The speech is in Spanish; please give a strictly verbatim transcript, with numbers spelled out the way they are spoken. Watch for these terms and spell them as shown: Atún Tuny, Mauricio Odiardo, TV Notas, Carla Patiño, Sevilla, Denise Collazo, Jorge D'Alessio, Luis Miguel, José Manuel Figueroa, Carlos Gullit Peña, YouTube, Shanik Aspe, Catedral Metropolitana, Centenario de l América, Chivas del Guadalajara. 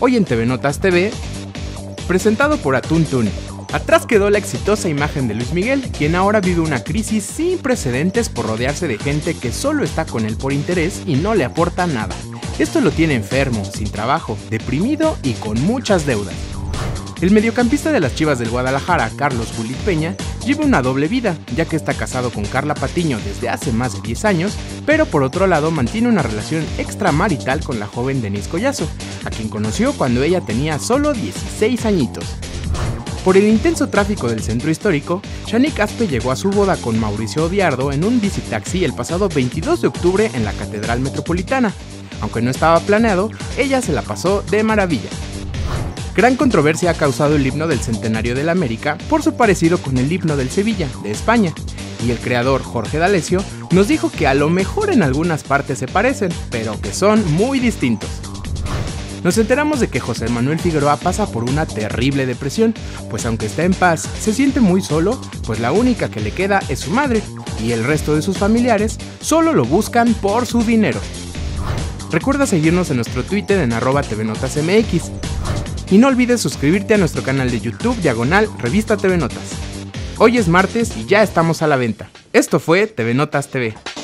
hoy en T V Notas T V, presentado por Atún Tuny. Atrás quedó la exitosa imagen de Luis Miguel, quien ahora vive una crisis sin precedentes por rodearse de gente que solo está con él por interés y no le aporta nada. Esto lo tiene enfermo, sin trabajo, deprimido y con muchas deudas. El mediocampista de las Chivas del Guadalajara, Carlos Gullit Peña, lleva una doble vida, ya que está casado con Carla Patiño desde hace más de diez años, pero por otro lado mantiene una relación extramarital con la joven Denise Collazo, a quien conoció cuando ella tenía solo dieciséis añitos. Por el intenso tráfico del centro histórico, Shanik Aspe llegó a su boda con Mauricio Odiardo en un bicitaxi el pasado veintidós de octubre en la Catedral Metropolitana. Aunque no estaba planeado, ella se la pasó de maravilla. Gran controversia ha causado el himno del Centenario de l América por su parecido con el himno del Sevilla, de España, y el creador Jorge D'Alessio nos dijo que a lo mejor en algunas partes se parecen, pero que son muy distintos. Nos enteramos de que José Manuel Figueroa pasa por una terrible depresión, pues aunque está en paz, se siente muy solo, pues la única que le queda es su madre, y el resto de sus familiares solo lo buscan por su dinero. Recuerda seguirnos en nuestro Twitter en arroba tvnotasmx. Y no olvides suscribirte a nuestro canal de YouTube diagonal Revista T V Notas. Hoy es martes y ya estamos a la venta. Esto fue T V Notas T V.